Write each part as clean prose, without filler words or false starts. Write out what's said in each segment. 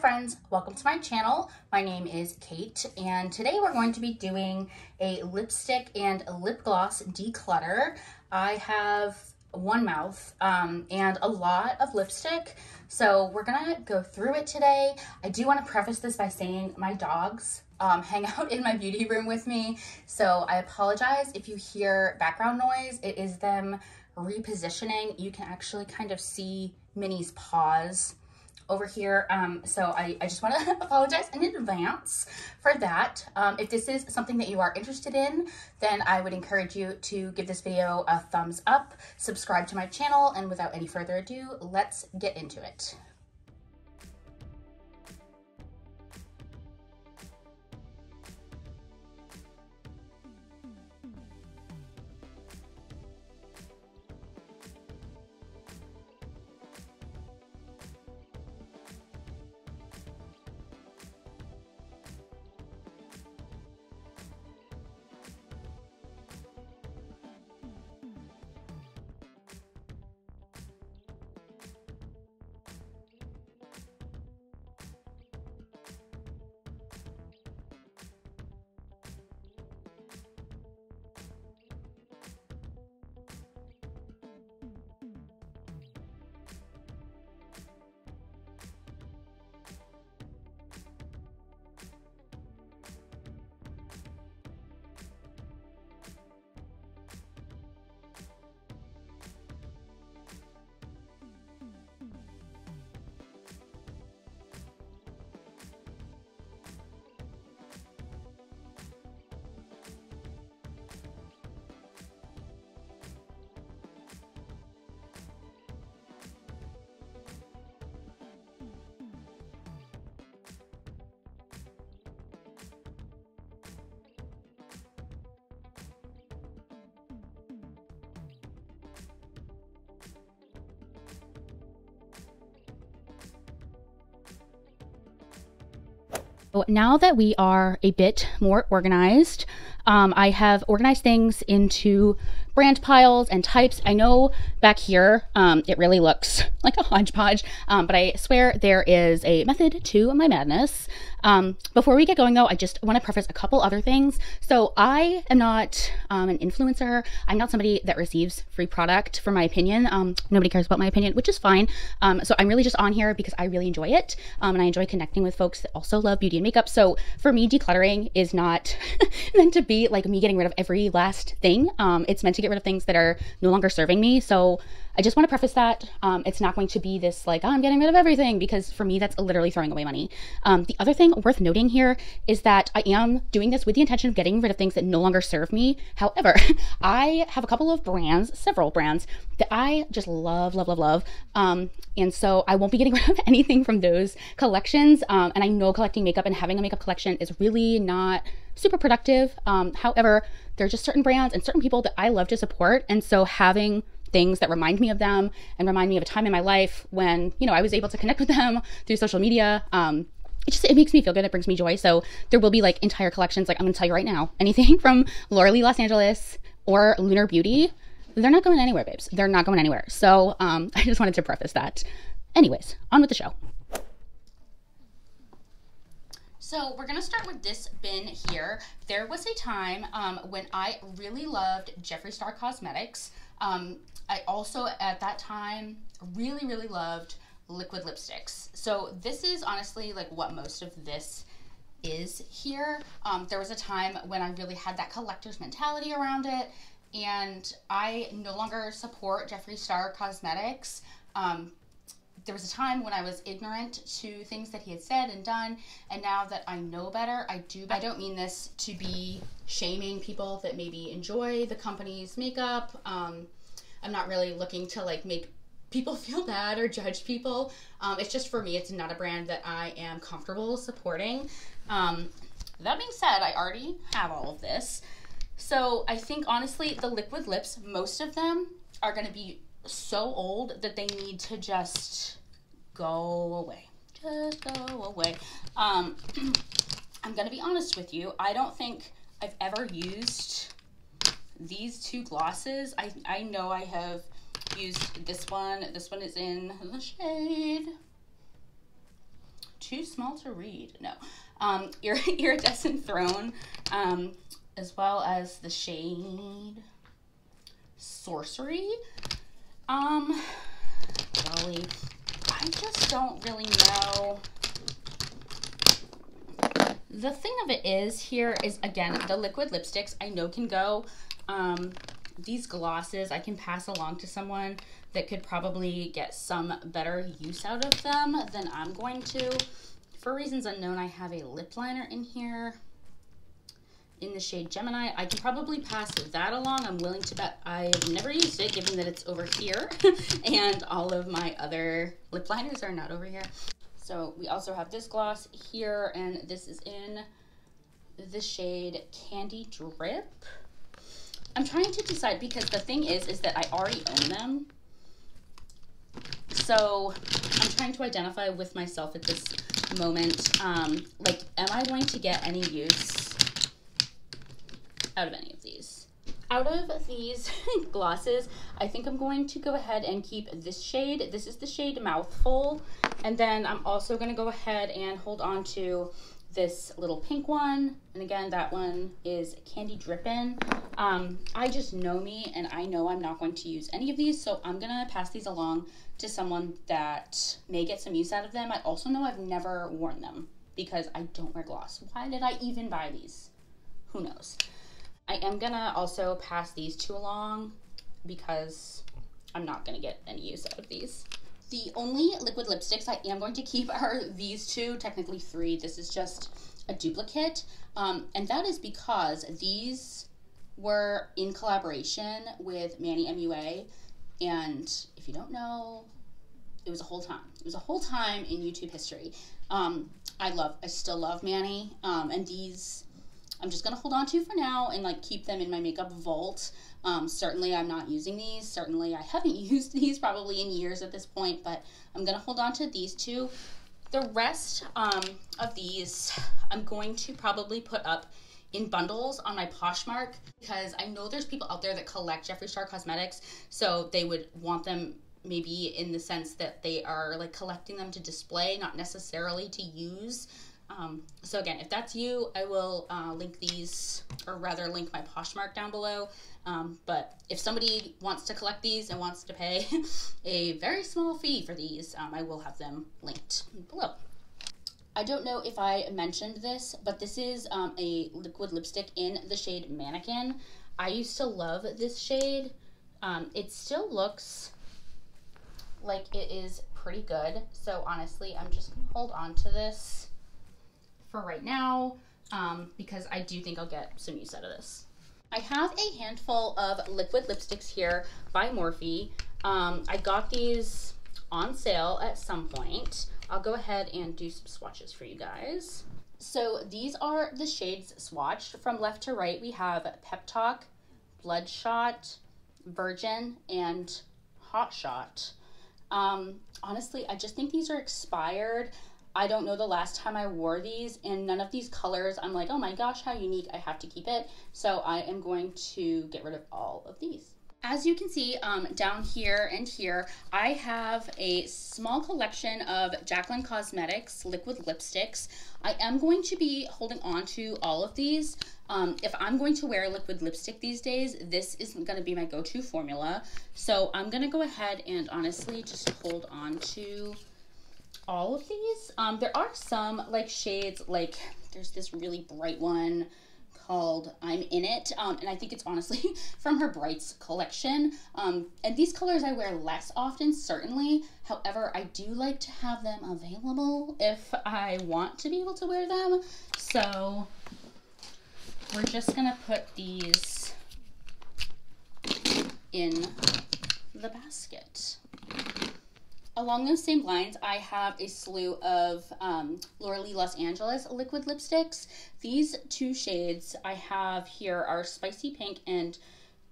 friends, welcome to my channel. My name is Kate, and today we're going to be doing a lipstick and lip gloss declutter. I have one mouth and a lot of lipstick, so we're gonna go through it today. I do want to preface this by saying my dogs hang out in my beauty room with me, so I apologize if you hear background noise. It is them repositioning. You can actually kind of see Minnie's paws over here, so I just want to apologize in advance for that. If this is something that you are interested in, then I would encourage you to give this video a thumbs up, subscribe to my channel, and without any further ado, let's get into it. So now that we are a bit more organized, I have organized things into brand piles and types. I know back here it really looks like a hodgepodge, but I swear there is a method to my madness. Before we get going though, I just want to preface a couple other things. So I am not an influencer. I'm not somebody that receives free product for my opinion. Nobody cares about my opinion, which is fine. So I'm really just on here because I really enjoy it, and I enjoy connecting with folks that also love beauty and makeup. So for me, decluttering is not meant to be like me getting rid of every last thing. It's meant to get rid of things that are no longer serving me. So I just want to preface that it's not going to be this like, oh, I'm getting rid of everything, because for me that's literally throwing away money. The other thing worth noting here is that I am doing this with the intention of getting rid of things that no longer serve me. However, I have a couple of brands, several brands, that I just love, love, love, love. And so I won't be getting rid of anything from those collections. And I know collecting makeup and having a makeup collection is really not super productive. However, there are just certain brands and certain people that I love to support. And so having things that remind me of them and remind me of a time in my life when, you know, I was able to connect with them through social media, it makes me feel good. It brings me joy. So there will be like entire collections. Like I'm going to tell you right now, anything from Laura Lee Los Angeles or Lunar Beauty, they're not going anywhere, babes. They're not going anywhere. So I just wanted to preface that. Anyways, on with the show. So we're gonna start with this bin here. There was a time when I really loved Jeffree Star Cosmetics. I also at that time really, really loved liquid lipsticks. So this is honestly like what most of this is here. There was a time when I really had that collector's mentality around it, and I no longer support Jeffree Star Cosmetics. There was a time when I was ignorant to things that he had said and done, and now that I know better, I do. I don't mean this to be shaming people that maybe enjoy the company's makeup. I'm not really looking to like make people feel bad or judge people. It's just for me, it's not a brand that I am comfortable supporting. That being said, I already have all of this. So I think honestly, the liquid lips, most of them are gonna be so old that they need to just go away, just go away. I'm gonna be honest with you, I don't think I've ever used these two glosses. I know I have used this one. This one is in the shade Too Small to Read. No. Iridescent Throne, as well as the shade Sorcery. Golly, I just don't really know. The thing of it is, here is, again, the liquid lipsticks I know can go. These glosses I can pass along to someone that could probably get some better use out of them than I'm going to. For reasons unknown, I have a lip liner in here in the shade Gemini. I can probably pass that along. I'm willing to bet I've never used it, given that it's over here and all of my other lip liners are not over here. So we also have this gloss here, and this is in the shade Candy Drip. I'm trying to decide, because the thing is that I already own them. So I'm trying to identify with myself at this moment. Like, am I going to get any use out of any of these? Out of these glosses, I think I'm going to go ahead and keep this shade. This is the shade Mouthful. And then I'm also going to go ahead and hold on to this little pink one. And again, that one is Candy Drippin'. I just know me, and I know I'm not going to use any of these, so I'm going to pass these along to someone that may get some use out of them. I also know I've never worn them because I don't wear gloss. Why did I even buy these? Who knows? I am going to also pass these two along because I'm not going to get any use out of these. The only liquid lipsticks I am going to keep are these two, technically three. This is just a duplicate, and that is because these were in collaboration with Manny MUA, and if you don't know, it was a whole time. It was a whole time in YouTube history. I still love Manny, and these I'm just gonna hold on to for now and like keep them in my makeup vault. Certainly I'm not using these. Certainly I haven't used these probably in years at this point, but I'm gonna hold on to these two. The rest of these I'm going to probably put up in bundles on my Poshmark, because I know there's people out there that collect Jeffree Star Cosmetics, so they would want them maybe in the sense that they are like collecting them to display, not necessarily to use. So again, if that's you, I will link these, or rather link my Poshmark down below. But if somebody wants to collect these and wants to pay a very small fee for these, I will have them linked below. I don't know if I mentioned this, but this is a liquid lipstick in the shade Mannequin. I used to love this shade. It still looks like it is pretty good. So honestly, I'm just gonna hold on to this for right now, because I do think I'll get some use out of this. I have a handful of liquid lipsticks here by Morphe. I got these on sale at some point. I'll go ahead and do some swatches for you guys. So these are the shades swatched. From left to right, we have Pep Talk, Bloodshot, Virgin, and Hot Shot. Honestly, I just think these are expired. I don't know the last time I wore these, and none of these colors, I'm like, oh my gosh, how unique, I have to keep it. So I am going to get rid of all of these. As you can see, down here and here, I have a small collection of Jaclyn Cosmetics liquid lipsticks. I am going to be holding on to all of these. If I'm going to wear liquid lipstick these days, this isn't going to be my go-to formula. So I'm going to go ahead and honestly just hold on to all of these. There are some like shades, like there's this really bright one called I'm In It, and I think it's honestly from her Brights collection, and these colors I wear less often, certainly. However, I do like to have them available if I want to be able to wear them, so we're just gonna put these in the basket. Along those same lines, I have a slew of Laura Lee Los Angeles liquid lipsticks. These two shades I have here are Spicy Pink and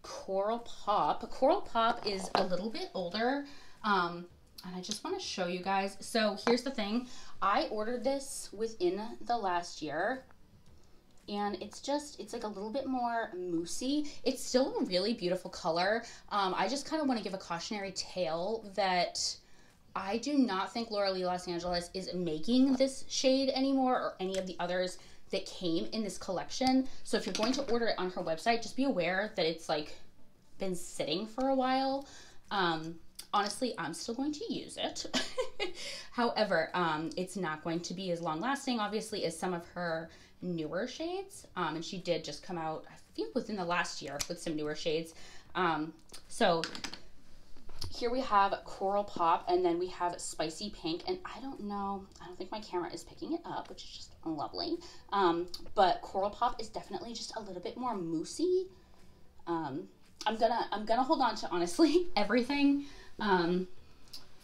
Coral Pop. Coral Pop is a little bit older, and I just want to show you guys. So here's the thing. I ordered this within the last year, and it's just, it's like a little bit more moussey. It's still a really beautiful color. I just kind of want to give a cautionary tale that I do not think Laura Lee Los Angeles is making this shade anymore or any of the others that came in this collection. So if you're going to order it on her website, just be aware that it's like been sitting for a while. Honestly, I'm still going to use it. However, it's not going to be as long lasting, obviously, as some of her newer shades. And she did just come out, I think within the last year, with some newer shades. So here we have Coral Pop, and then we have Spicy Pink. And I don't know, I don't think my camera is picking it up, which is just lovely. But Coral Pop is definitely just a little bit more moussey. I'm gonna hold on to honestly everything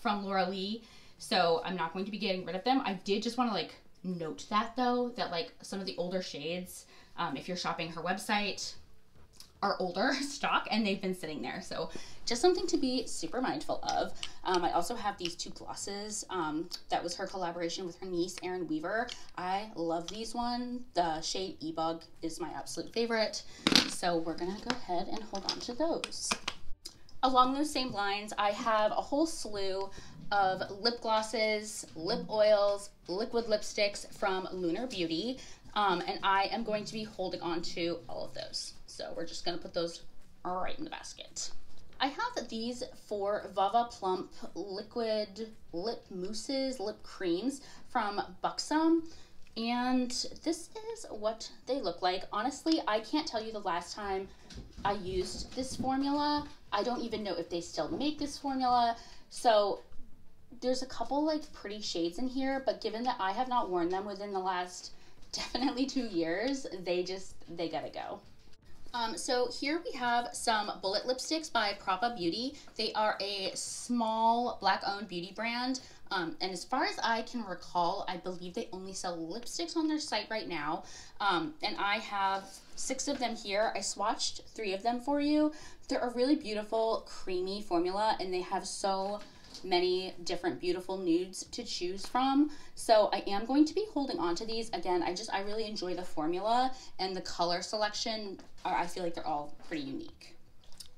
from Laura Lee, so I'm not going to be getting rid of them. I did just want to like note that though, that like some of the older shades, if you're shopping her website, are older stock and they've been sitting there. So just something to be super mindful of. I also have these two glosses. That was her collaboration with her niece, Erin Weaver. I love these one. The shade E-Bug is my absolute favorite. So we're gonna go ahead and hold on to those. Along those same lines, I have a whole slew of lip glosses, lip oils, liquid lipsticks from Lunar Beauty. And I am going to be holding on to all of those. So we're just gonna put those right in the basket. I have these four Vava Plump liquid lip mousses, lip creams from Buxom. And this is what they look like. Honestly, I can't tell you the last time I used this formula. I don't even know if they still make this formula. So there's a couple like pretty shades in here, but given that I have not worn them within the last definitely 2 years, they gotta go. So here we have some bullet lipsticks by Propa Beauty. They are a small black-owned beauty brand. And as far as I can recall, I believe they only sell lipsticks on their site right now. And I have 6 of them here. I swatched 3 of them for you. They're a really beautiful, creamy formula, and they have so many different beautiful nudes to choose from. So I am going to be holding on to these. Again, I really enjoy the formula and the color selection. I feel like they're all pretty unique.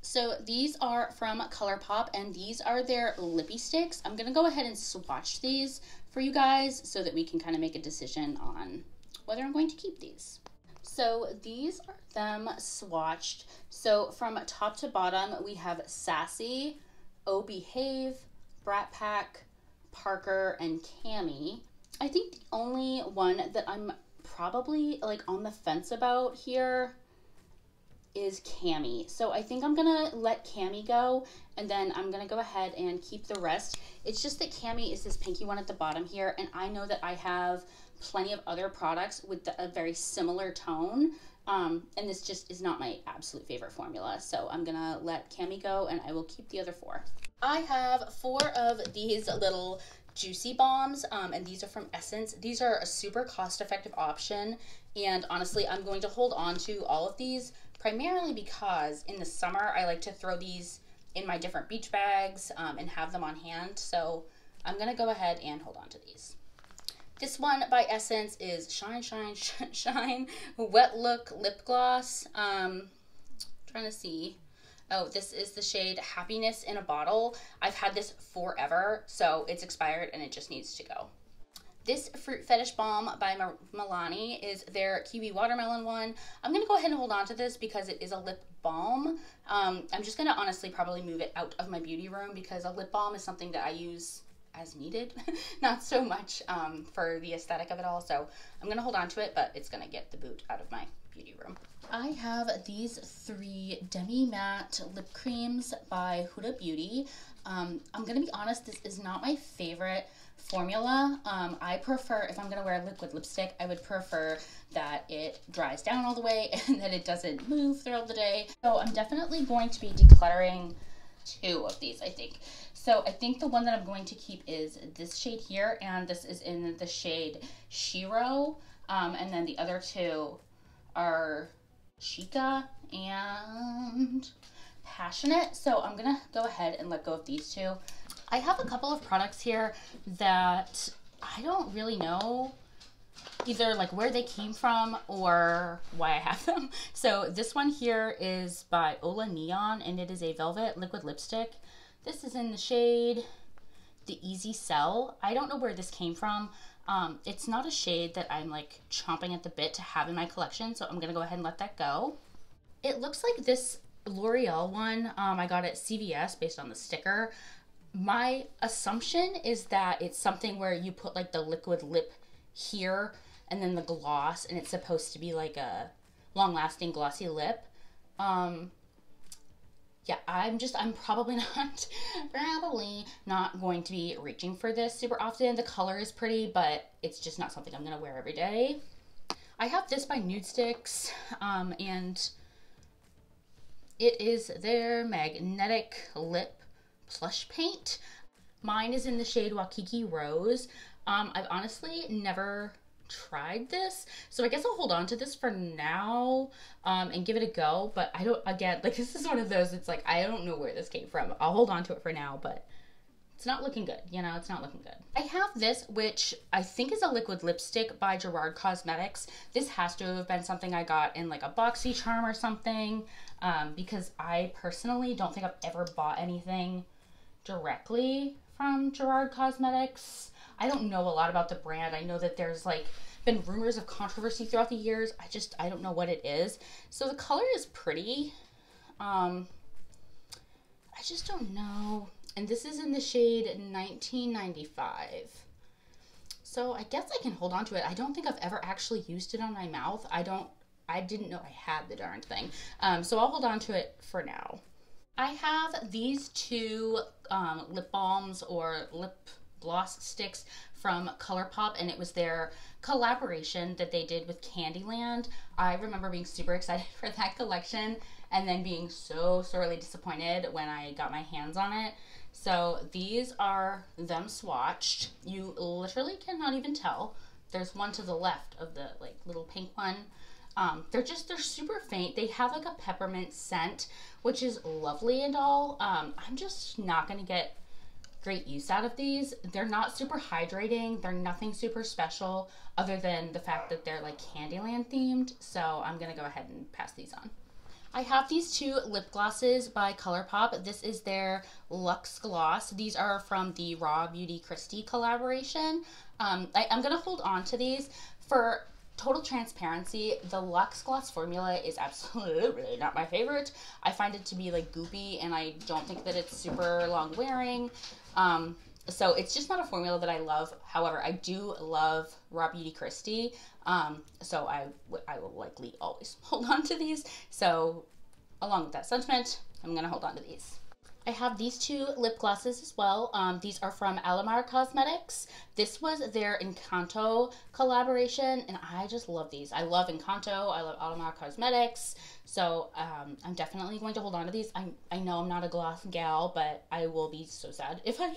So these are from ColourPop, and these are their lippy sticks. I'm gonna go ahead and swatch these for you guys so that we can kind of make a decision on whether I'm going to keep these. So these are them swatched. So from top to bottom, we have Sassy, Oh Behave, Brat Pack, Parker, and Cami. I think the only one that I'm probably like on the fence about here is Cami. So I think I'm gonna let Cami go, and then I'm gonna go ahead and keep the rest. It's just that Cami is this pinky one at the bottom here, and I know that I have plenty of other products with a very similar tone. And this just is not my absolute favorite formula. So I'm gonna let Cami go, and I will keep the other 4. I have 4 of these little Juicy Bombs, and these are from Essence. These are a super cost-effective option, and honestly, I'm going to hold on to all of these primarily because in the summer, I like to throw these in my different beach bags and have them on hand, so I'm gonna go ahead and hold on to these. This one by Essence is Shine, Shine, Shine, Shine Wet Look Lip Gloss. Trying to see. Oh, this is the shade Happiness in a Bottle. I've had this forever, so it's expired and it just needs to go. This Fruit Fetish Balm by Milani is their Kiwi Watermelon one. I'm gonna go ahead and hold on to this because it is a lip balm. I'm just gonna honestly probably move it out of my beauty room because a lip balm is something that I use as needed, not so much for the aesthetic of it all. So I'm gonna hold on to it, but it's gonna get the boot out of my beauty room. I have these 3 Demi Matte Lip Creams by Huda Beauty. I'm gonna be honest, this is not my favorite formula. I prefer, if I'm gonna wear a liquid lipstick, I would prefer that it dries down all the way and that it doesn't move throughout the day. So I'm definitely going to be decluttering 2 of these, I think. So I think the one that I'm going to keep is this shade here, and this is in the shade Shiro, and then the other 2 are Chica and Passionate. So I'm gonna go ahead and let go of these 2. I have a couple of products here that I don't really know either like where they came from or why I have them. So this one here is by Ola Neon, and it is a velvet liquid lipstick. This is in the shade the Easy Sell. I don't know where this came from. It's not a shade that I'm like chomping at the bit to have in my collection, so I'm gonna go ahead and let that go. It looks like this L'Oreal one I got at CVS based on the sticker. My assumption is that it's something where you put like the liquid lip here and then the gloss, and it's supposed to be like a long-lasting glossy lip. Yeah, I'm probably not going to be reaching for this super often. The color is pretty, but it's just not something I'm gonna wear every day. I have this by Nudestix, and it is their Magnetic Lip Plush Paint. Mine is in the shade Waikiki Rose. I've honestly never tried this, so I guess I'll hold on to this for now and give it a go, but I don't, again, like this is one of those, it's like I don't know where this came from. I'll hold on to it for now, but it's not looking good, you know, it's not looking good. I have this, which I think is a liquid lipstick by Gerard Cosmetics. This has to have been something I got in like a BoxyCharm or something, because I personally don't think I've ever bought anything directly from Gerard Cosmetics. I don't know a lot about the brand. I know that there's like been rumors of controversy throughout the years. I don't know what it is. So the color is pretty. I just don't know. And this is in the shade 1995. So I guess I can hold on to it. I don't think I've ever actually used it on my mouth. I didn't know I had the darn thing. So I'll hold on to it for now. I have these two lip balms or lip gloss sticks from ColourPop, and it was their collaboration that they did with Candyland. I remember being super excited for that collection and then being so sorely disappointed when I got my hands on it. So these are them swatched. You literally cannot even tell. There's one to the left of the like little pink one. They're super faint. They have like a peppermint scent, which is lovely and all. I'm just not gonna get great use out of these. They're not super hydrating. They're nothing super special other than the fact that they're like Candyland themed. So I'm gonna go ahead and pass these on. I have these two lip glosses by ColourPop. This is their Luxe Gloss. These are from the Raw Beauty Christie collaboration. I'm gonna hold on to these. For total transparency, the Luxe Gloss formula is absolutely not my favorite. I find it to be like goopy, and I don't think that it's super long wearing. So it's just not a formula that I love. However, I do love Raw Beauty Christie. So I will likely always hold on to these. So along with that sentiment, I'm gonna hold on to these. I have these two lip glosses as well. These are from Alomar Cosmetics. This was their Encanto collaboration, and I just love these. I love Encanto, I love Alomar Cosmetics. So I'm definitely going to hold on to these. I know I'm not a gloss gal, but I will be so sad if I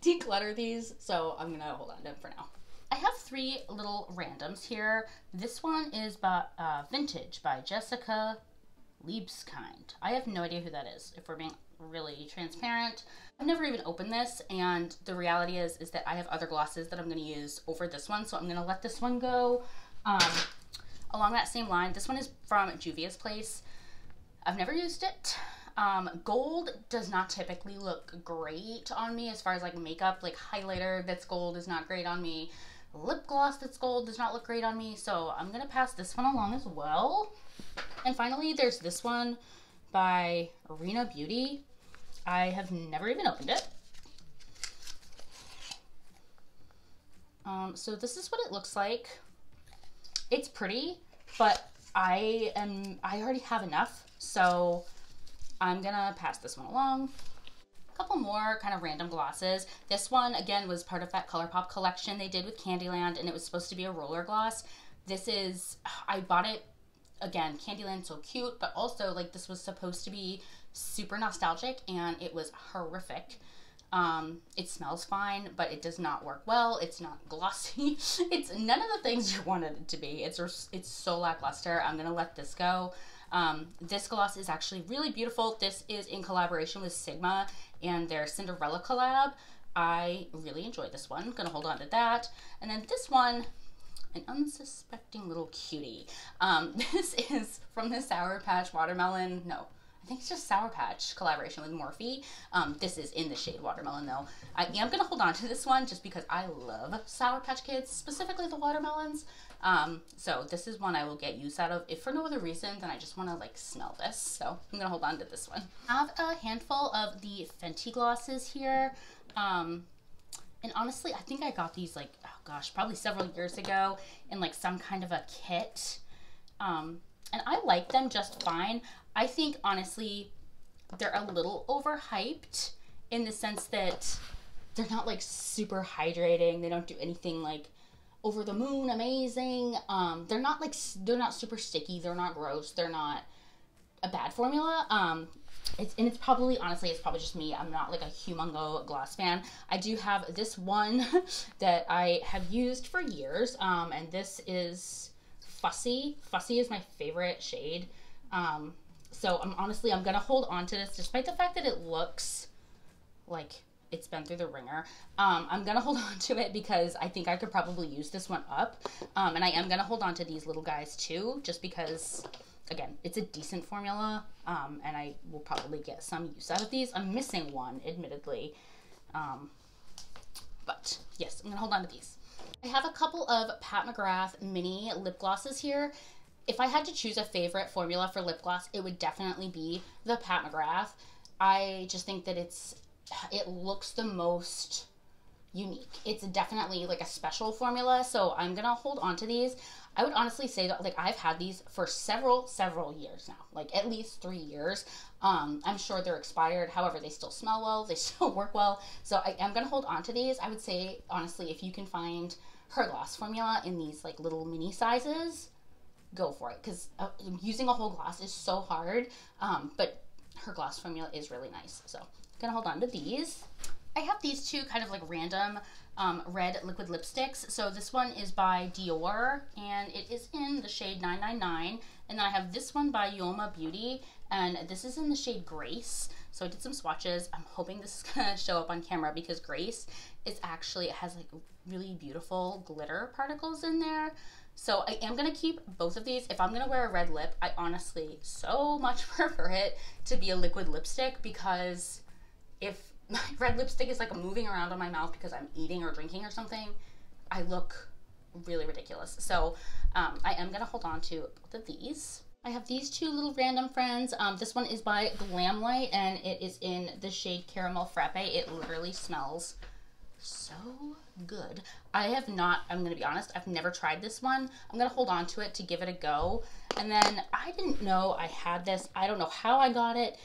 declutter these. So I'm gonna hold on to them for now. I have three little randoms here. This one is by Vintage by Jessica Liebskind. I have no idea who that is, if we're being really transparent. I've never even opened this, and the reality is that I have other glosses that I'm going to use over this one, so I'm going to let this one go. Along that same line, this one is from Juvia's Place. I've never used it. Gold does not typically look great on me as far as like makeup, like highlighter that's gold is not great on me. Lip gloss that's gold does not look great on me, so I'm going to pass this one along as well. And finally, there's this one by Rena Beauty. I have never even opened it. So this is what it looks like. It's pretty, but I already have enough, so I'm gonna pass this one along. A couple more kind of random glosses. This one, again, was part of that ColourPop collection they did with Candyland, and it was supposed to be a roller gloss. This is, I bought it, again, Candyland, so cute, but also like this was supposed to be super nostalgic, and it was horrific. It smells fine, but it does not work well. It's not glossy. It's none of the things you wanted it to be. It's so lackluster. I'm gonna let this go. This gloss is actually really beautiful. This is in collaboration with Sigma and their Cinderella collab. I really enjoyed this one. I'm gonna hold on to that. And then this one, an unsuspecting little cutie. This is from the Sour Patch Watermelon. No, I think it's just Sour Patch collaboration with Morphe. This is in the shade Watermelon though. I am gonna hold on to this one just because I love Sour Patch Kids, specifically the watermelons. So this is one I will get use out of, if for no other reason than I just want to like smell this. So I'm gonna hold on to this one. I have a handful of the Fenty glosses here. And honestly, I think I got these like, oh gosh, probably several years ago in like some kind of a kit. And I like them just fine. I think honestly, they're a little overhyped in the sense that they're not like super hydrating. They don't do anything like over the moon amazing. They're not like, they're not super sticky. They're not gross. They're not a bad formula. It's probably, honestly, it's probably just me. I'm not like a humongo gloss fan. I do have this one that I have used for years. And this is Fussy. Fussy is my favorite shade. So I'm going to hold on to this despite the fact that it looks like it's been through the ringer. I'm going to hold on to it because I think I could probably use this one up. And I am going to hold on to these little guys too, just because again, it's a decent formula. And I will probably get some use out of these. I'm missing one, admittedly. But yes, I'm gonna hold on to these. I have a couple of Pat McGrath mini lip glosses here. If I had to choose a favorite formula for lip gloss, it would definitely be the Pat McGrath. I just think that it looks the most unique. It's definitely like a special formula, so I'm gonna hold on to these. I would honestly say that like I've had these for several years now, like at least 3 years. I'm sure they're expired. However, they still smell well, they still work well. So I am gonna hold on to these. I would say honestly, if you can find her gloss formula in these like little mini sizes, go for it. Cause using a whole gloss is so hard, but her gloss formula is really nice. So I'm gonna hold on to these. I have these two kind of like random red liquid lipsticks. So this one is by Dior and it is in the shade 999. And then I have this one by Yoma Beauty and this is in the shade Grace. So I did some swatches. I'm hoping this is gonna show up on camera because Grace is actually, it has like really beautiful glitter particles in there. So I am gonna keep both of these. If I'm gonna wear a red lip, I honestly so much prefer it to be a liquid lipstick because if my red lipstick is like moving around on my mouth because I'm eating or drinking or something, I look really ridiculous. So I am gonna hold on to both of these. I have these two little random friends. This one is by Glamlight and it is in the shade Caramel Frappe. It literally smells so good. I'm gonna be honest, I've never tried this one. I'm gonna hold on to it to give it a go. And then I didn't know I had this. I don't know how I got it.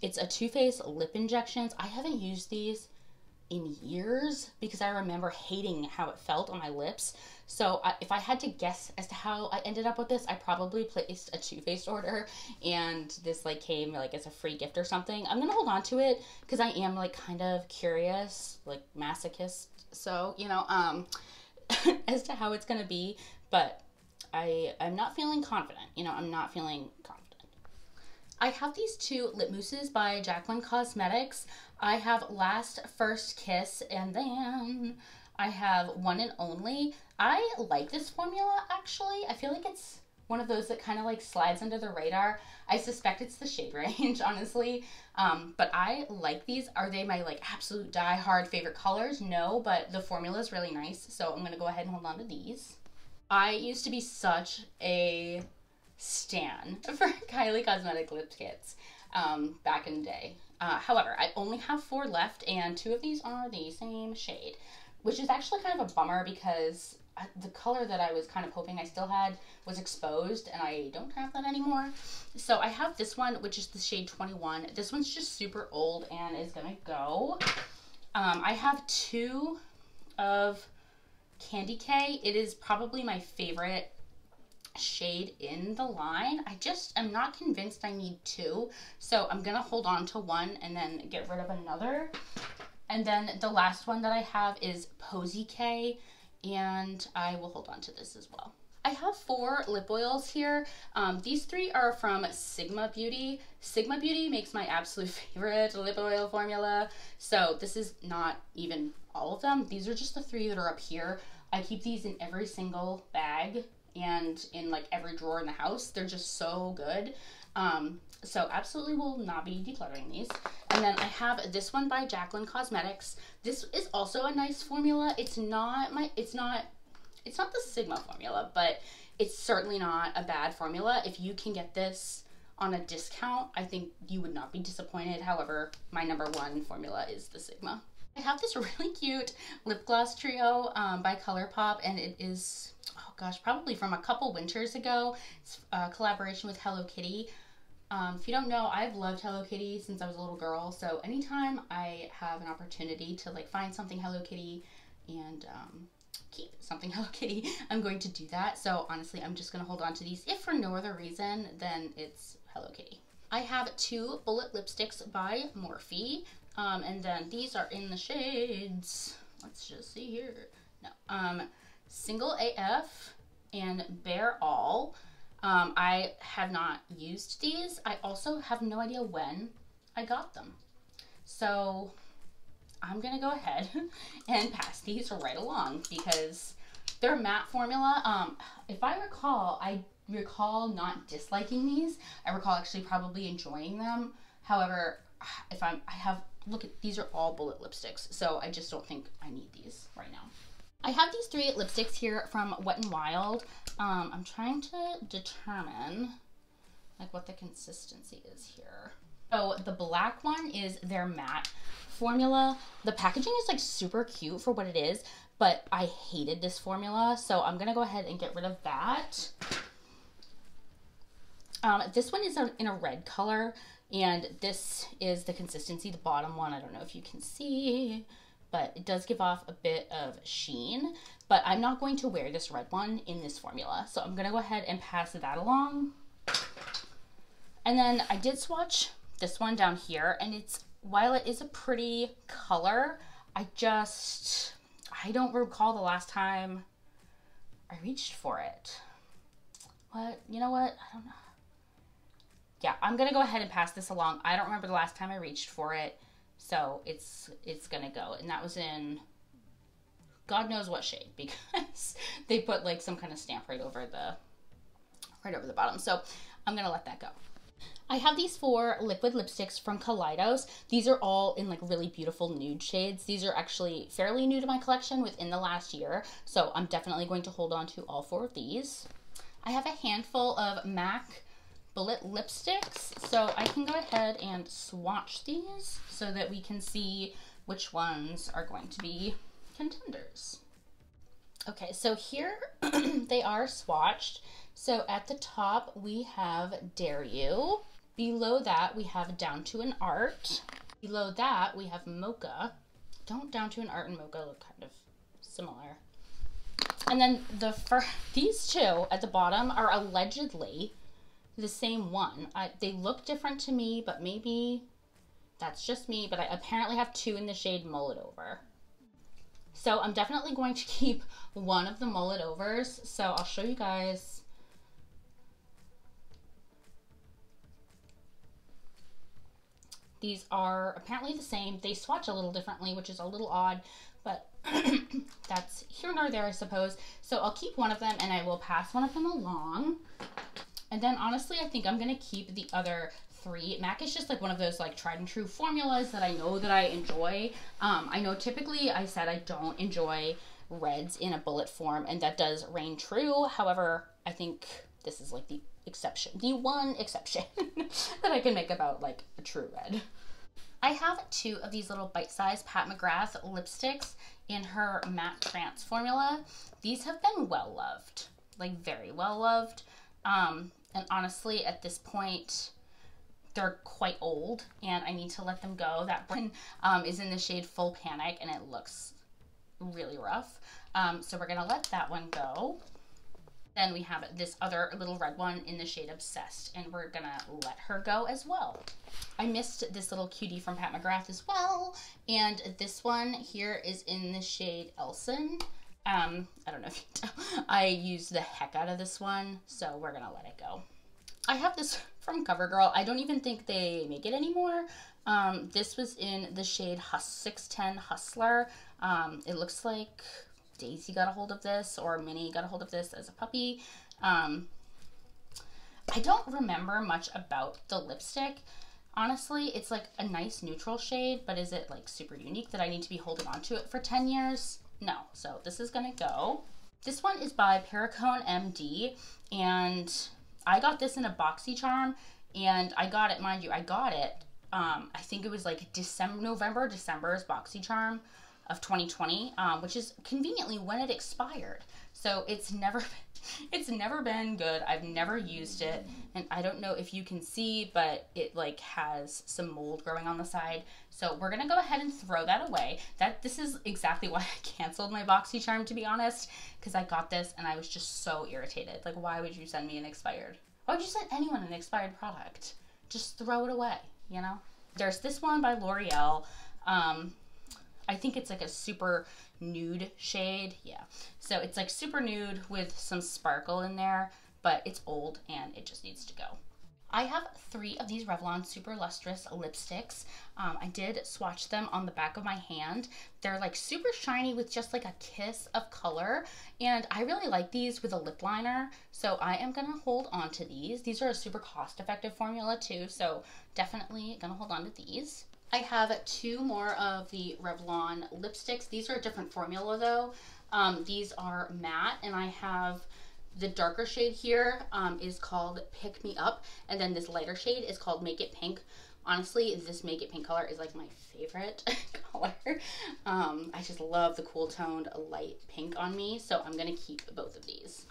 It's a Too Faced lip injections. I haven't used these in years because I remember hating how it felt on my lips. So if I had to guess as to how I ended up with this, I probably placed a Too Faced order and this like came like as a free gift or something. I'm gonna hold on to it because I am like kind of curious, like masochist. So, you know, as to how it's gonna be, but I'm not feeling confident. You know, I'm not feeling confident. I have these two lip mousses by Jaclyn Cosmetics. I have Last, First Kiss, and then I have One and Only. I like this formula, actually. I feel like it's one of those that kind of like slides under the radar. I suspect it's the shade range, honestly. But I like these. Are they my like absolute die-hard favorite colors? No, but the formula is really nice. So I'm gonna go ahead and hold on to these. I used to be such a stan for Kylie Cosmetic lip kits back in the day. However, I only have 4 left and 2 of these are the same shade, which is actually kind of a bummer because the color that I was kind of hoping I still had was exposed and I don't have that anymore. So I have this one, which is the shade 21. This one's just super old and is gonna go. I have 2 of Candy K. It is probably my favorite shade in the line. I just am not convinced I need 2, so I'm gonna hold on to one and then get rid of another. And then the last one that I have is Posy K and I will hold on to this as well. I have 4 lip oils here. These 3 are from Sigma Beauty. Sigma Beauty makes my absolute favorite lip oil formula, so this is not even all of them. These are just the 3 that are up here. I keep these in every single bag and in like every drawer in the house. They're just so good. So absolutely will not be decluttering these. And then I have this one by Jaclyn Cosmetics. This is also a nice formula. It's not my, it's not the Sigma formula, but it's certainly not a bad formula. If you can get this on a discount, I think you would not be disappointed. However, my number one formula is the Sigma. I have this really cute lip gloss trio by ColourPop, and it is, oh gosh, probably from a couple winters ago. It's a collaboration with Hello Kitty. If you don't know, I've loved Hello Kitty since I was a little girl, so anytime I have an opportunity to like find something Hello Kitty and keep something Hello Kitty, I'm going to do that. So honestly, I'm just gonna hold on to these if for no other reason than it's Hello Kitty. I have two bullet lipsticks by Morphe, and then these are in the shades, let's just see here, no, Single AF and Bare All. I have not used these. I also have no idea when I got them. So I'm gonna go ahead and pass these right along because they're matte formula. If I recall, not disliking these. I recall actually probably enjoying them. However, if I have, look at, these are all bullet lipsticks. So I just don't think I need these right now. I have these three lipsticks here from Wet n Wild. I'm trying to determine like what the consistency is here. So the black one is their matte formula. The packaging is like super cute for what it is, but I hated this formula. So I'm gonna go ahead and get rid of that. This one is in a red color, and this is the consistency, the bottom one. I don't know if you can see, but it does give off a bit of sheen, but I'm not going to wear this red one in this formula. So I'm gonna go ahead and pass that along. And then I did swatch this one down here, and it's, while it is a pretty color, I don't recall the last time I reached for it. What, you know what, I don't know. Yeah, I'm gonna go ahead and pass this along. I don't remember the last time I reached for it. So it's gonna go, and that was in God knows what shade because they put like some kind of stamp right over the bottom. So I'm gonna let that go. I have these four liquid lipsticks from Kaleidos. These are all in like really beautiful nude shades. These are actually fairly new to my collection within the last year. So I'm definitely going to hold on to all four of these. I have a handful of MAC bullet lipsticks, so I can go ahead and swatch these so that we can see which ones are going to be contenders. Okay, so here they are swatched. So at the top we have Dare You, below that we have Down to an Art, below that we have Mocha. Don't Down to an Art and Mocha look kind of similar? And then these two at the bottom are allegedly the same one. They look different to me, but maybe that's just me, but I apparently have two in the shade Mullet Over. So I'm definitely going to keep one of the Mullet Overs. So I'll show you guys. These are apparently the same. They swatch a little differently, which is a little odd, but that's here nor there, I suppose. So I'll keep one of them and I will pass one of them along. And then honestly, I think I'm gonna keep the other three. MAC is just like one of those like tried and true formulas that I know that I enjoy. I know typically I said I don't enjoy reds in a bullet form, and that does reign true. However, I think this is like the exception, the one exception that I can make about like a true red. I have two of these little bite-sized Pat McGrath lipsticks in her Matte Trance formula. These have been well-loved, like very well-loved. And honestly, at this point, they're quite old and I need to let them go. That one is in the shade Full Panic and it looks really rough. So we're gonna let that one go. Then we have this other little red one in the shade Obsessed, and we're gonna let her go as well. I missed this little cutie from Pat McGrath as well. And this one here is in the shade Elson. I don't know if you can tell, I used the heck out of this one, so we're gonna let it go. I have this from CoverGirl. I don't even think they make it anymore. This was in the shade 610 Hustler. It looks like Daisy got a hold of this, or Minnie got a hold of this as a puppy. I don't remember much about the lipstick. Honestly, it's like a nice neutral shade, but is it like super unique that I need to be holding on to it for 10 years? No. So this is gonna go. This one is by Perricone MD, and I got this in a BoxyCharm, and I got it, mind you, I got it, I think it was like December's BoxyCharm of 2020, which is conveniently when it expired. So it's never been good. I've never used it, and I don't know if you can see, but it like has some mold growing on the side. So we're gonna go ahead and throw that away. This is exactly why I canceled my BoxyCharm, to be honest, because I got this and I was just so irritated. Like, why would you send me an expired? Why would you send anyone an expired product? Just throw it away, you know? There's this one by L'Oreal. I think it's like a super nude shade. Yeah. So it's like super nude with some sparkle in there, but it's old and it just needs to go. I have three of these Revlon Super Lustrous lipsticks. I did swatch them on the back of my hand. They're like super shiny with just like a kiss of color. And I really like these with a lip liner. So I am gonna hold on to these. These are a super cost effective formula too. So definitely gonna hold on to these. I have two more of the Revlon lipsticks. These are a different formula though. These are matte, and I have the darker shade here is called Pick Me Up, and then this lighter shade is called Make It Pink. Honestly, this Make It Pink color is like my favorite color. I just love the cool toned light pink on me, so I'm gonna keep both of these.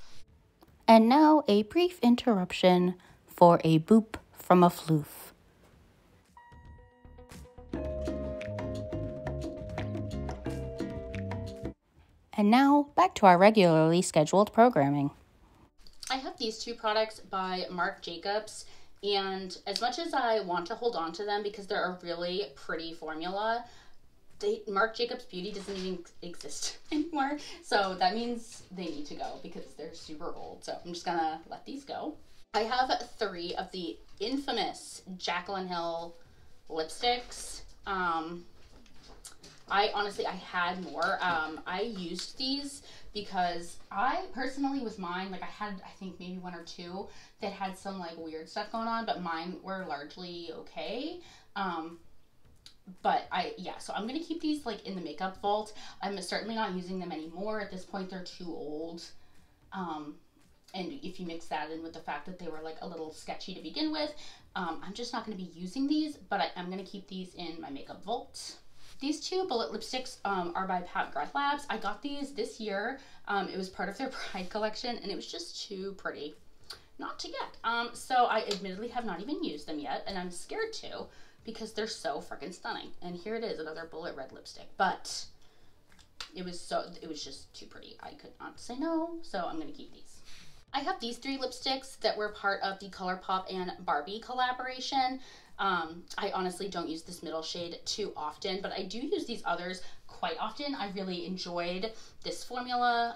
And now a brief interruption for a boop from a floof. And now, back to our regularly scheduled programming. I have these two products by Marc Jacobs, and as much as I want to hold on to them because they're a really pretty formula, Marc Jacobs Beauty doesn't even exist anymore, so that means they need to go because they're super old, so I'm just gonna let these go. I have three of the infamous Jaclyn Hill lipsticks. I had more. I used these because I personally, with mine, like I had, I think maybe one or two that had some like weird stuff going on, but mine were largely okay. So I'm going to keep these like in the makeup vault. I'm certainly not using them anymore. At this point, they're too old. And if you mix that in with the fact that they were like a little sketchy to begin with, I'm just not going to be using these, but I am going to keep these in my makeup vault. These two bullet lipsticks are by Pat McGrath Labs. I got these this year. It was part of their Pride collection, and it was just too pretty not to get. So I admittedly have not even used them yet, and I'm scared to because they're so freaking stunning. And here it is, another bullet red lipstick. But it was just too pretty. I could not say no, so I'm gonna keep these. I have these three lipsticks that were part of the ColourPop and Barbie collaboration. I honestly don't use this middle shade too often, but I do use these others quite often. I really enjoyed this formula.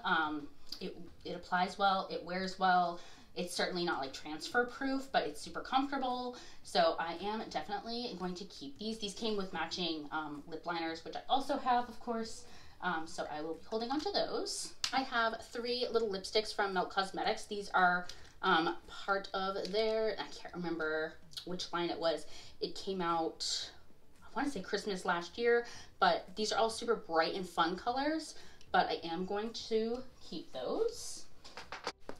It applies well, it wears well. It's certainly not like transfer proof, but it's super comfortable. So I am definitely going to keep these. These came with matching lip liners, which I also have, of course. So I will be holding on to those. I have three little lipsticks from MAC Cosmetics. These are part of their, I can't remember which line it was. It came out, I want to say Christmas last year, but these are all super bright and fun colors, but I am going to keep those.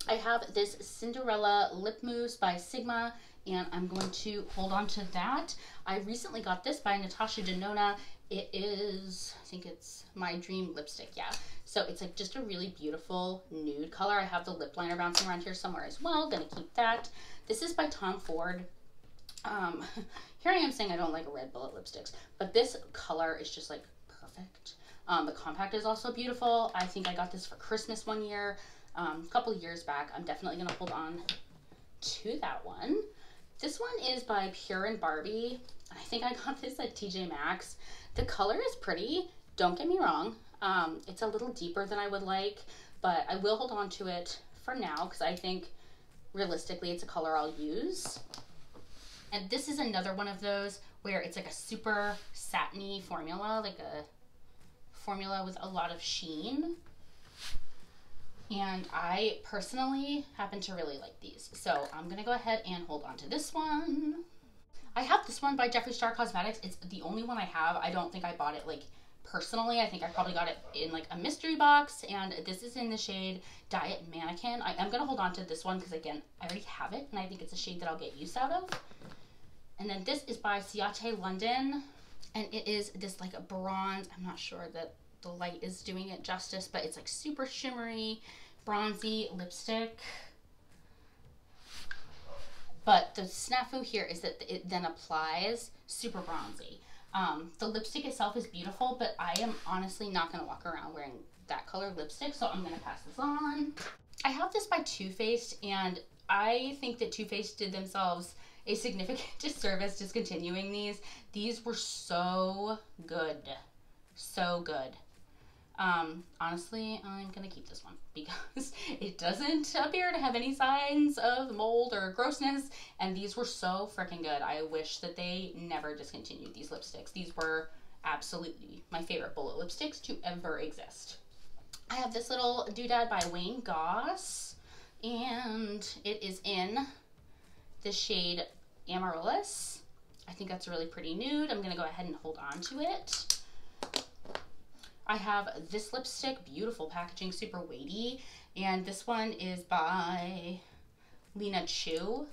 I have this Cinderella Lip Mousse by Sigma, and I'm going to hold on to that. I recently got this by Natasha Denona. It is, I think it's My Dream Lipstick, yeah. So it's like just a really beautiful nude color. I have the lip liner bouncing around here somewhere as well. Gonna keep that. This is by Tom Ford. Here I am saying I don't like red bullet lipsticks, but this color is just like perfect. The compact is also beautiful. I think I got this for Christmas one year, a couple years back. I'm definitely gonna hold on to that one. This one is by Pure and Barbie. I think I got this at TJ Maxx. The color is pretty, don't get me wrong. It's a little deeper than I would like, but I will hold on to it for now because I think realistically it's a color I'll use. And this is another one of those where it's like a super satiny formula, like a formula with a lot of sheen. And I personally happen to really like these. So I'm going to go ahead and hold on to this one. I have this one by Jeffree Star Cosmetics. It's the only one I have. I don't think I bought it like personally. I think I probably got it in like a mystery box. And this is in the shade Diet Mannequin. I am going to hold on to this one because again, I already have it. And I think it's a shade that I'll get use out of. And then this is by Ciate London. And it is this like a bronze. I'm not sure that the light is doing it justice, but it's like super shimmery, bronzy lipstick. But the snafu here is that it then applies super bronzy. The lipstick itself is beautiful, but I am honestly not going to walk around wearing that color lipstick, so I'm going to pass this on. I have this by Too Faced, and I think that Too Faced did themselves a significant disservice discontinuing these. These were so good. So good. Honestly, I'm gonna keep this one because it doesn't appear to have any signs of mold or grossness, and these were so freaking good. I wish that they never discontinued these lipsticks. These were absolutely my favorite bullet lipsticks to ever exist. I have this little doodad by Wayne Goss, and it is in the shade Amaryllis. I think that's a really pretty nude. I'm gonna go ahead and hold on to it. I have this lipstick, beautiful packaging, super weighty. And this one is by Lena Chu.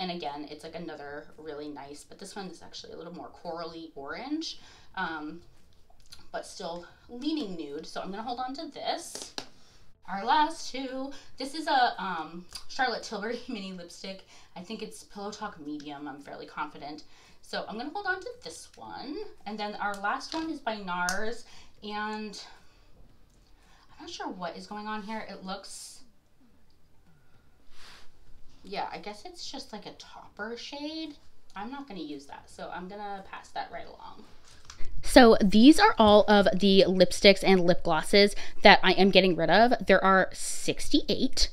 And again, it's like another really nice, but this one is actually a little more corally orange, but still leaning nude. So I'm gonna hold on to this. Our last two, this is a Charlotte Tilbury mini lipstick. I think it's Pillow Talk Medium, I'm fairly confident. So I'm gonna hold on to this one. And then our last one is by NARS. And I'm not sure what is going on here. It looks, yeah, I guess it's just like a topper shade. I'm not going to use that, so I'm going to pass that right along. So these are all of the lipsticks and lip glosses that I am getting rid of. There are 68.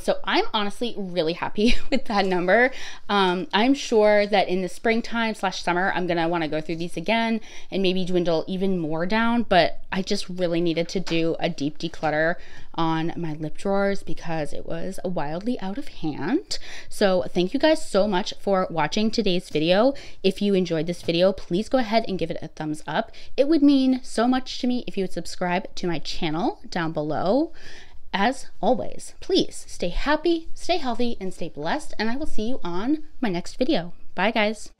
So I'm honestly really happy with that number. I'm sure that in the springtime / summer, I'm going to want to go through these again and maybe dwindle even more down. But I just really needed to do a deep declutter on my lip drawers because it was wildly out of hand. So thank you guys so much for watching today's video. If you enjoyed this video, please go ahead and give it a thumbs up. It would mean so much to me if you would subscribe to my channel down below. As always, please stay happy, stay healthy, and stay blessed, and I will see you on my next video. Bye, guys.